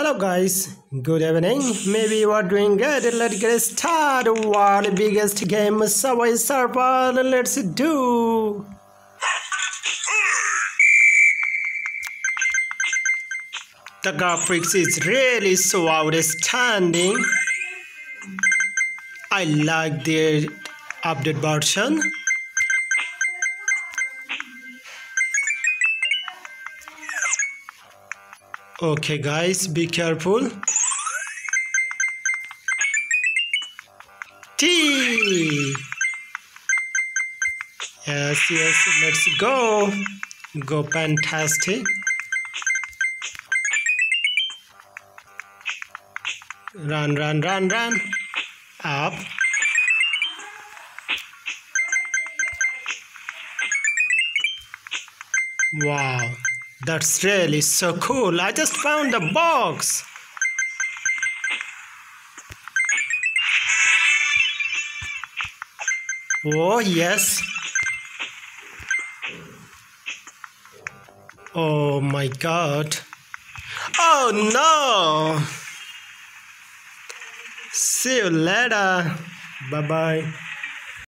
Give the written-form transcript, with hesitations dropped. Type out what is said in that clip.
Hello guys, good evening. Maybe you are doing good. Let's get started. One biggest game, Subway Surfers. Let's do. The graphics is really so outstanding. I like their update version. Okay guys, be careful. T. Yes, let's go. Go fantastic. Run. Up. Wow. That's really so cool. I just found the box. Oh, yes. Oh, my God. Oh, no. See you later. Bye-bye.